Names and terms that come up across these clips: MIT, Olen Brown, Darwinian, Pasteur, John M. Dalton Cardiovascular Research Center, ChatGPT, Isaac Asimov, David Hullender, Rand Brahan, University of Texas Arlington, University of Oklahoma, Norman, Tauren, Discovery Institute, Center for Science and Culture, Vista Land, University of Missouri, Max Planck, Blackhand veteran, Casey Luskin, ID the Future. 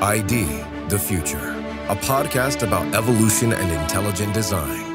ID the Future, a podcast about evolution and intelligent design.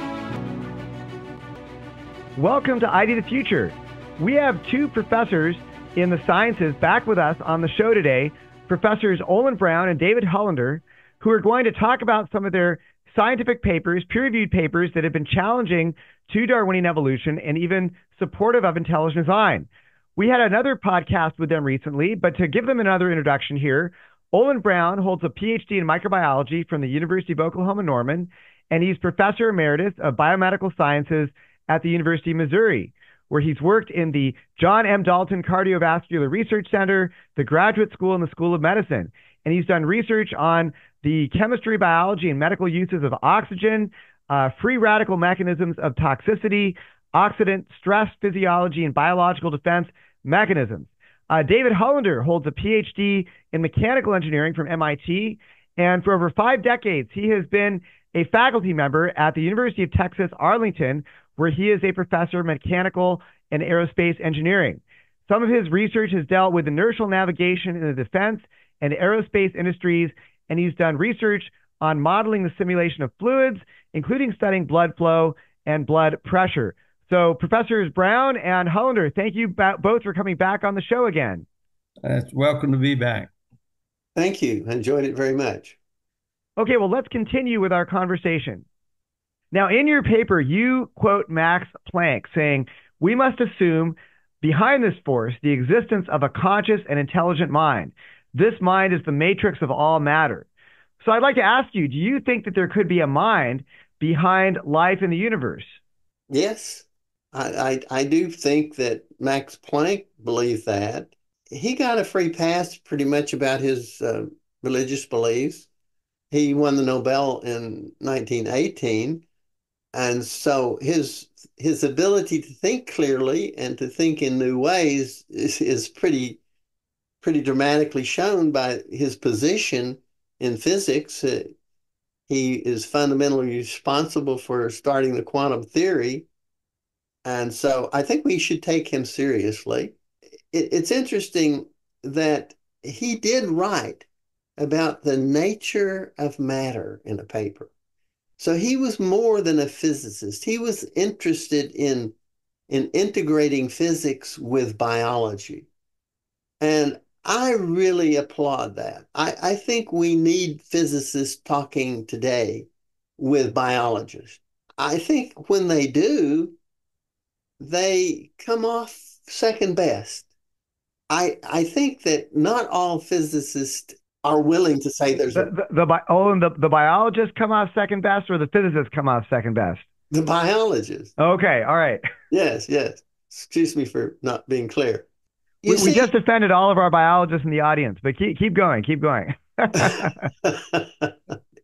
Welcome to ID the Future. We have two professors in the sciences back with us on the show today, Professors Olen Brown and David Hullender, who are going to talk about some of their scientific papers, peer-reviewed papers that have been challenging to Darwinian evolution and even supportive of intelligent design. We had another podcast with them recently, but to give them another introduction here, Olen Brown holds a PhD in microbiology from the University of Oklahoma, Norman, and he's Professor Emeritus of Biomedical Sciences at the University of Missouri, where he's worked in the John M. Dalton Cardiovascular Research Center, the Graduate School, and the School of Medicine. And he's done research on the chemistry, biology, and medical uses of oxygen, free radical mechanisms of toxicity, oxidant stress physiology, and biological defense mechanisms. David Hullender holds a PhD in mechanical engineering from MIT, and for over 5 decades, he has been a faculty member at the University of Texas Arlington, where he is a professor of mechanical and aerospace engineering. Some of his research has dealt with inertial navigation in the defense and aerospace industries, and he's done research on modeling the simulation of fluids, including studying blood flow and blood pressure. So Professors Brown and Hullender, thank you both for coming back on the show again. It's welcome to be back. Thank you. I enjoyed it very much. Okay, well, let's continue with our conversation. Now, in your paper, you quote Max Planck saying, "We must assume behind this force the existence of a conscious and intelligent mind. This mind is the matrix of all matter." So I'd like to ask you, do you think that there could be a mind behind life in the universe? Yes, I do think that Max Planck believed that. He got a free pass pretty much about his religious beliefs. He won the Nobel in 1918. And so his ability to think clearly and to think in new ways is pretty dramatically shown by his position in physics. He is fundamentally responsible for starting the quantum theory. And so I think we should take him seriously. It's interesting that he did write about the nature of matter in a paper. So he was more than a physicist. He was interested in integrating physics with biology. And I really applaud that. I think we need physicists talking today with biologists. I think when they do, they come off second best. I think that not all physicists are willing to say there's the biologists come off second best, or the physicists come off second best? The biologists. Okay, all right. Yes, yes. Excuse me for not being clear. We just offended all of our biologists in the audience, but keep going, keep going.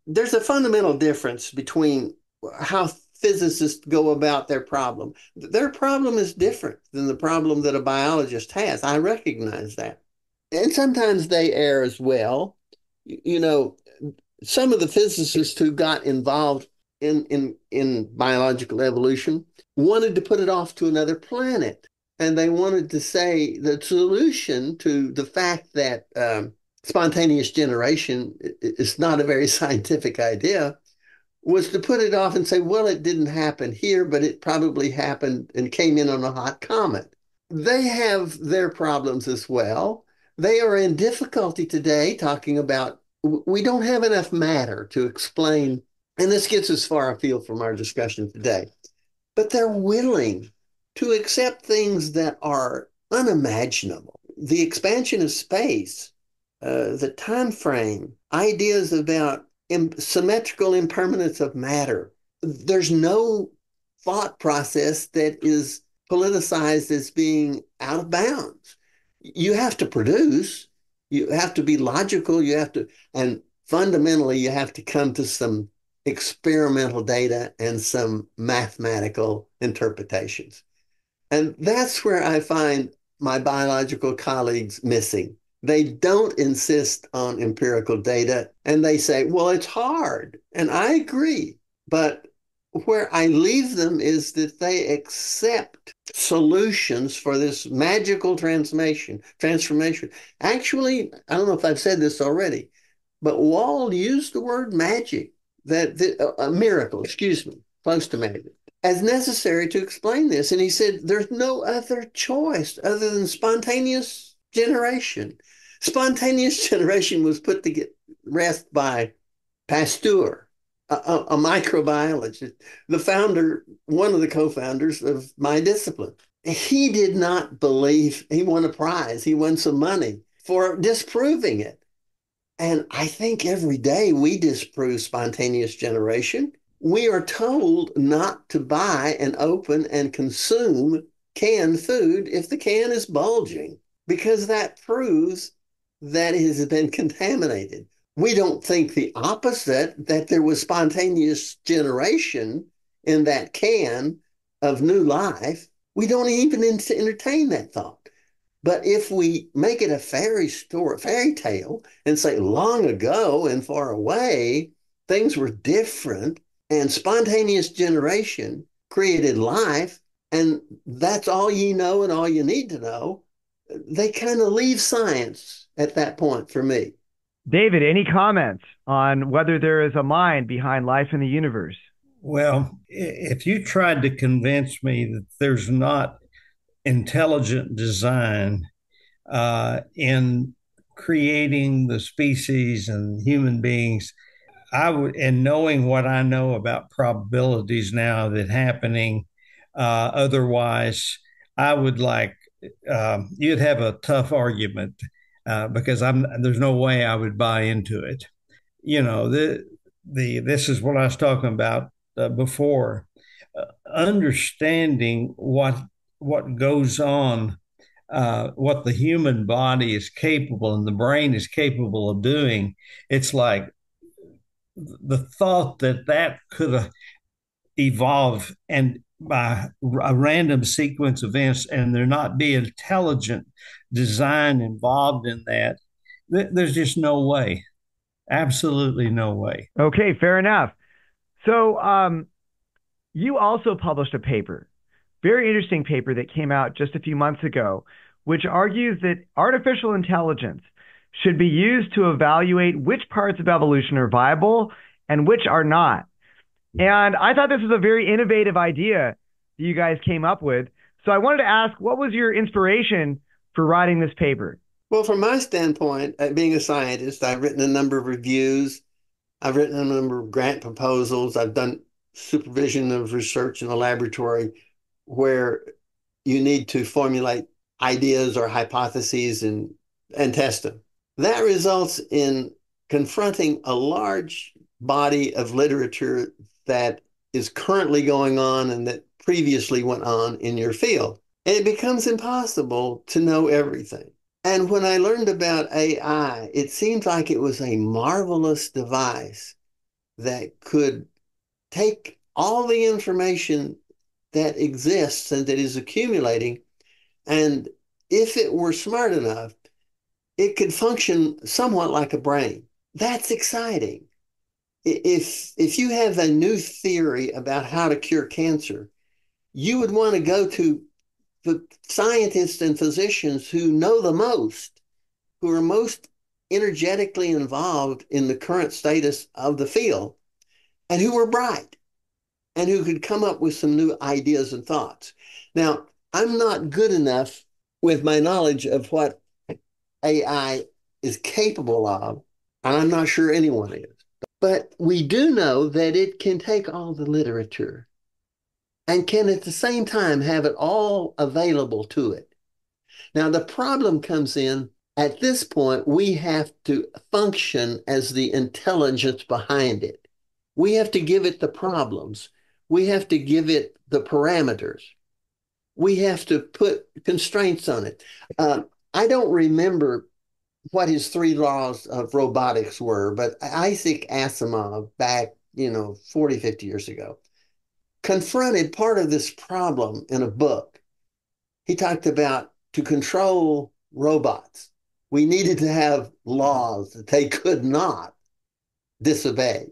There's a fundamental difference between how physicists go about their problem. Their problem is different than the problem that a biologist has. I recognize that. And sometimes they err as well. You know, some of the physicists who got involved in biological evolution wanted to put it off to another planet. And they wanted to say the solution to the fact that spontaneous generation is not a very scientific idea was to put it off and say, well, it didn't happen here, but it probably happened and came in on a hot comet. They have their problems as well. They are in difficulty today talking about, we don't have enough matter to explain, and this gets us far afield from our discussion today, but they're willing to accept things that are unimaginable. The expansion of space, the time frame, ideas about symmetrical impermanence of matter. There's no thought process that is politicized as being out of bounds. You have to produce, you have to be logical, you have to, and fundamentally you have to come to some experimental data and some mathematical interpretations. And that's where I find my biological colleagues missing. They don't insist on empirical data, and they say, well, it's hard. And I agree. But where I leave them is that they accept solutions for this magical transformation. Actually, I don't know if I've said this already, But Wall used the word magic, a miracle, excuse me, close to magic, as necessary to explain this. And he said, there's no other choice other than spontaneous generation. Spontaneous generation was put to rest by Pasteur, a microbiologist, the founder, one of the co-founders of my discipline. He did not believe, he won a prize, he won some money for disproving it. And I think every day we disprove spontaneous generation. We are told not to buy and open and consume canned food if the can is bulging, because that proves that it has been contaminated. We don't think the opposite, that there was spontaneous generation in that can of new life. We don't even entertain that thought. But if we make it a fairy tale and say long ago and far away, things were different and spontaneous generation created life, and that's all you know and all you need to know, they kind of leave science at that point for me. David, any comments on whether there is a mind behind life in the universe? Well, if you tried to convince me that there's not intelligent design in creating the species and human beings, I would, and knowing what I know about probabilities now of it happening otherwise, I would like, you'd have a tough argument because there's no way I would buy into it. You know, this is what I was talking about before, understanding what goes on, what the human body is capable and the brain is capable of doing. It's like the thought that could evolve and by a random sequence of events and there not be intelligent design involved in that, there's just no way. Absolutely no way. Okay, fair enough. So you also published a paper, very interesting paper that came out just a few months ago, which argues that artificial intelligence should be used to evaluate which parts of evolution are viable and which are not. And I thought this was a very innovative idea that you guys came up with. So I wanted to ask, what was your inspiration for writing this paper? Well, from my standpoint, being a scientist, I've written a number of reviews. I've written a number of grant proposals. I've done supervision of research in the laboratory where you need to formulate ideas or hypotheses and test them. That results in confronting a large body of literature that is currently going on and that previously went on in your field. And it becomes impossible to know everything. And when I learned about AI, it seemed like it was a marvelous device that could take all the information that exists and that is accumulating, and if it were smart enough, it could function somewhat like a brain. That's exciting. If you have a new theory about how to cure cancer, you would want to go to the scientists and physicians who know the most, who are most energetically involved in the current status of the field, and who were bright, and who could come up with some new ideas and thoughts. Now, I'm not good enough with my knowledge of what AI is capable of, and I'm not sure anyone is. But we do know that it can take all the literature and can at the same time have it all available to it. Now, the problem comes in at this point, we have to function as the intelligence behind it. We have to give it the problems. We have to give it the parameters. We have to put constraints on it. I don't remember what his 3 laws of robotics were, but Isaac Asimov back, 40, 50 years ago, confronted part of this problem in a book. He talked about to control robots, we needed to have laws that they could not disobey.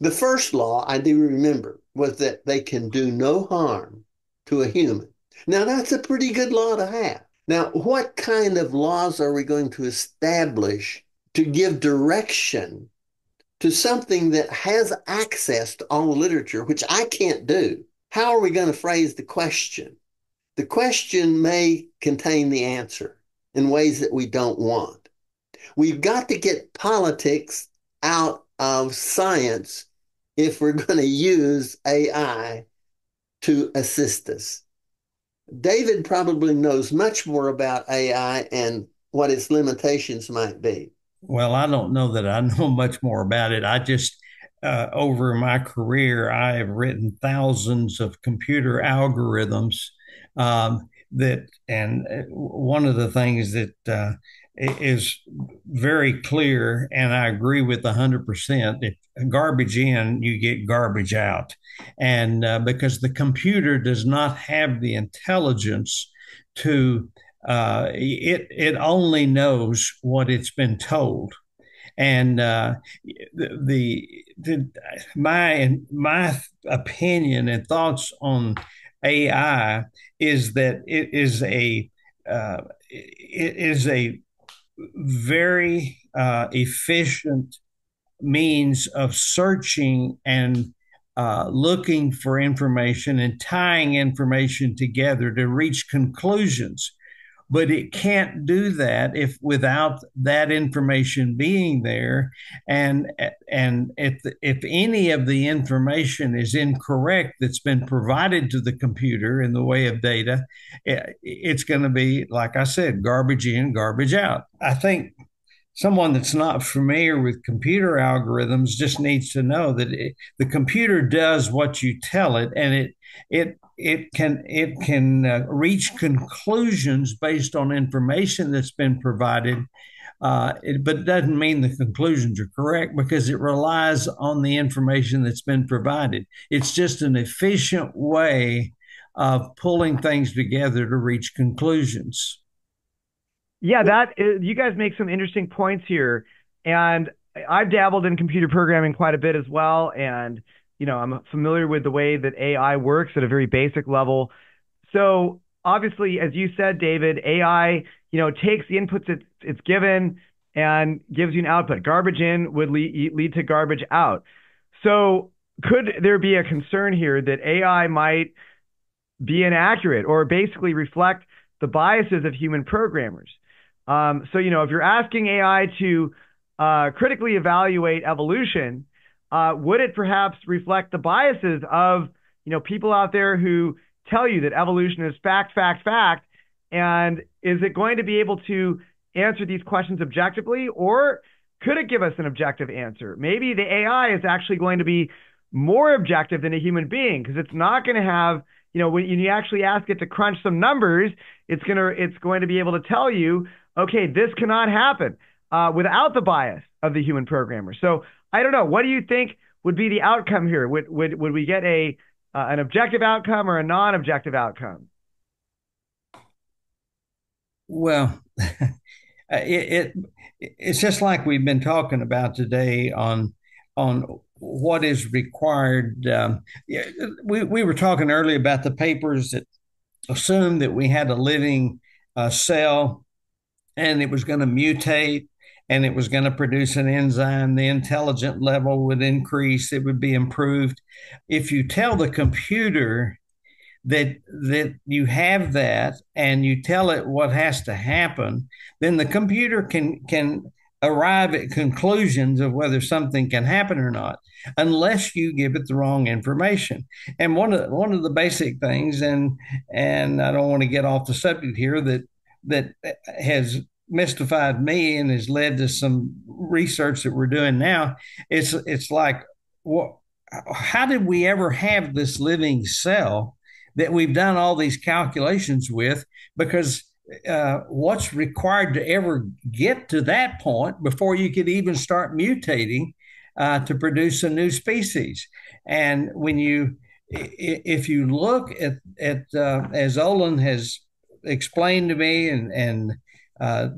The first law, I do remember, was that they can do no harm to a human. Now, that's a pretty good law to have. Now, what kind of laws are we going to establish to give direction to something that has access to all literature, which I can't do, how are we going to phrase the question? The question may contain the answer in ways that we don't want. We've got to get politics out of science if we're going to use AI to assist us. David probably knows much more about AI and what its limitations might be. Well, I don't know that I know much more about it. I just, over my career, I have written thousands of computer algorithms and one of the things that is very clear, and I agree with 100%, if garbage in, you get garbage out. And because the computer does not have the intelligence to, it only knows what it's been told. And my opinion and thoughts on AI is that it is a very efficient means of searching and looking for information and tying information together to reach conclusions. But it can't do that if without that information being there, and if any of the information is incorrect that's been provided to the computer in the way of data, it's going to be, like I said, garbage in, garbage out. I think someone that's not familiar with computer algorithms just needs to know that the computer does what you tell it, and it can reach conclusions based on information that's been provided, but it doesn't mean the conclusions are correct because it relies on the information that's been provided. It's just an efficient way of pulling things together to reach conclusions. Yeah, you guys make some interesting points here. And I've dabbled in computer programming quite a bit as well, and you know, I'm familiar with the way that AI works at a very basic level. So obviously, as you said, David, AI, you know, takes the inputs it's given and gives you an output. Garbage in would lead to garbage out. So could there be a concern here that AI might be inaccurate or basically reflect the biases of human programmers? So, you know, if you're asking AI to critically evaluate evolution, would it perhaps reflect the biases of, you know, people out there who tell you that evolution is fact, fact, fact? And is it going to be able to answer these questions objectively, or could it give us an objective answer? Maybe the AI is actually going to be more objective than a human being because it's not going to have, you know, when you actually ask it to crunch some numbers, it's going to be able to tell you, okay, this cannot happen without the bias of the human programmer. So I don't know. What do you think would be the outcome here? Would we get an objective outcome or a non-objective outcome? Well, it's just like we've been talking about today on what is required. We were talking earlier about the papers that assumed that we had a living cell and it was going to mutate, and it was going to produce an enzyme. The intelligent level would increase. It would be improved. If you tell the computer that you have that and you tell it what has to happen, then the computer can arrive at conclusions of whether something can happen or not, unless you give it the wrong information. And one of the basic things, and I don't want to get off the subject here, that has mystified me and has led to some research that we're doing now. It's like, well, how did we ever have this living cell that we've done all these calculations with? Because what's required to ever get to that point before you could even start mutating to produce a new species? And if you look at as Olen has explained to me and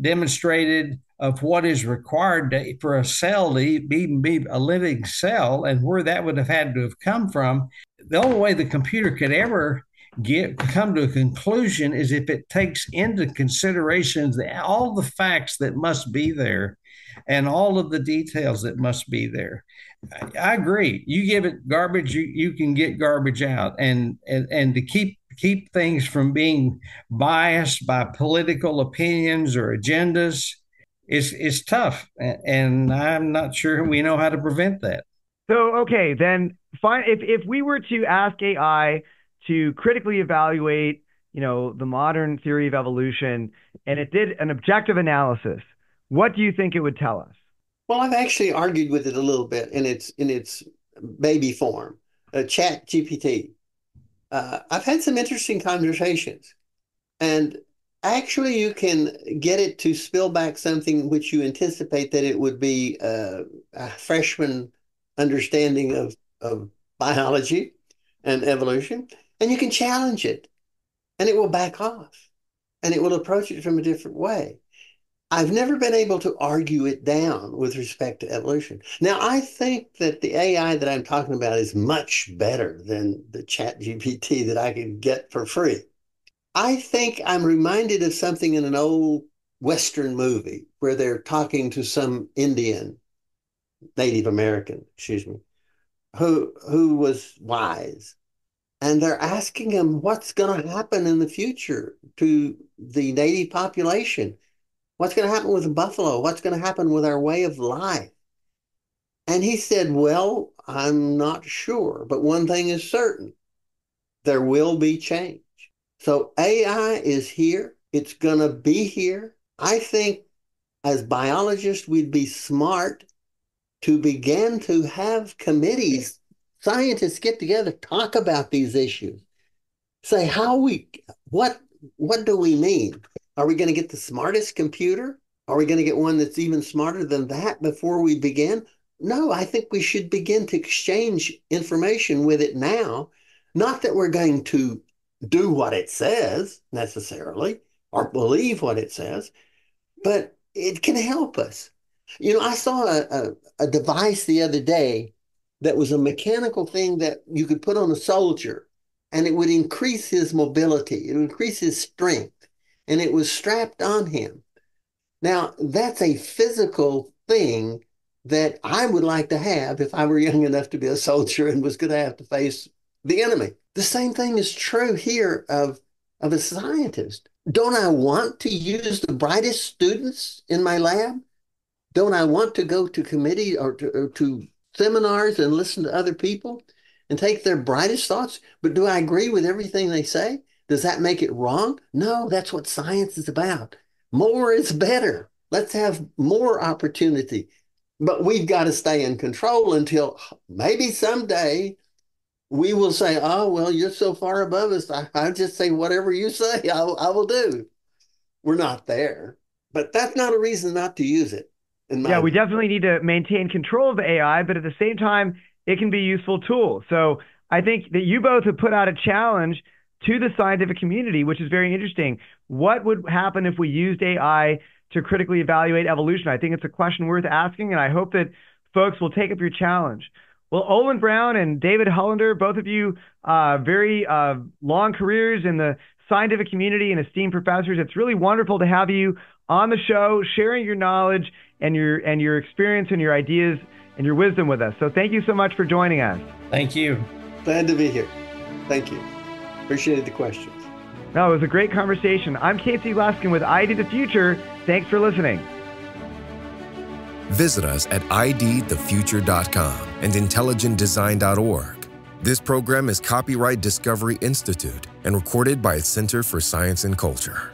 demonstrated of what is required for a cell to even be a living cell and where that would have had to have come from, the only way the computer could ever come to a conclusion is if it takes into consideration all the facts that must be there and all of the details that must be there. I agree. You give it garbage, you can get garbage out. And to keep things from being biased by political opinions or agendas, it's tough. And I'm not sure we know how to prevent that. So, okay, then fine. If we were to ask AI to critically evaluate, the modern theory of evolution, and it did an objective analysis, what do you think it would tell us? Well, I've actually argued with it a little bit in its baby form, ChatGPT. I've had some interesting conversations, and actually you can get it to spill back something which you anticipate that it would be a freshman understanding of biology and evolution, and you can challenge it, and it will back off, and it will approach it from a different way. I've never been able to argue it down with respect to evolution. Now, I think that the AI that I'm talking about is much better than the ChatGPT that I could get for free. I think I'm reminded of something in an old Western movie where they're talking to some Indian, Native American, excuse me, who was wise. And they're asking him what's going to happen in the future to the native population. What's going to happen with the buffalo? What's going to happen with our way of life? And he said, well, I'm not sure, but one thing is certain. There will be change. So AI is here. It's going to be here. I think as biologists, we'd be smart to begin to have committees. Scientists get together, talk about these issues. Say what do we mean? Are we going to get the smartest computer? Are we going to get one that's even smarter than that before we begin? No, I think we should begin to exchange information with it now. Not that we're going to do what it says necessarily or believe what it says, but it can help us. I saw a device the other day that was a mechanical thing that you could put on a soldier, and it would increase his mobility. It would increase his strength. And it was strapped on him. Now, that's a physical thing that I would like to have if I were young enough to be a soldier and was going to have to face the enemy. The same thing is true here of a scientist. Don't I want to use the brightest students in my lab? Don't I want to go to committee or to seminars and listen to other people and take their brightest thoughts? But do I agree with everything they say? Does that make it wrong? No, that's what science is about. More is better. Let's have more opportunity. But we've got to stay in control until maybe someday we will say, oh, well, you're so far above us. I'll just say whatever you say, I will do. We're not there. But that's not a reason not to use it. Yeah, we definitely need to maintain control of the AI, but at the same time, it can be a useful tool. So I think that you both have put out a challenge to the scientific community, which is very interesting. What would happen if we used AI to critically evaluate evolution? I think it's a question worth asking, and I hope that folks will take up your challenge. Well, Olen Brown and David Hullender, both of you very long careers in the scientific community and esteemed professors. It's really wonderful to have you on the show, sharing your knowledge and your experience and your ideas and your wisdom with us. So thank you so much for joining us. Thank you. Glad to be here. Thank you. Appreciated the questions. No, it was a great conversation. I'm Casey Luskin with ID the Future. Thanks for listening. Visit us at idthefuture.com and intelligentdesign.org. This program is copyright Discovery Institute and recorded by its Center for Science and Culture.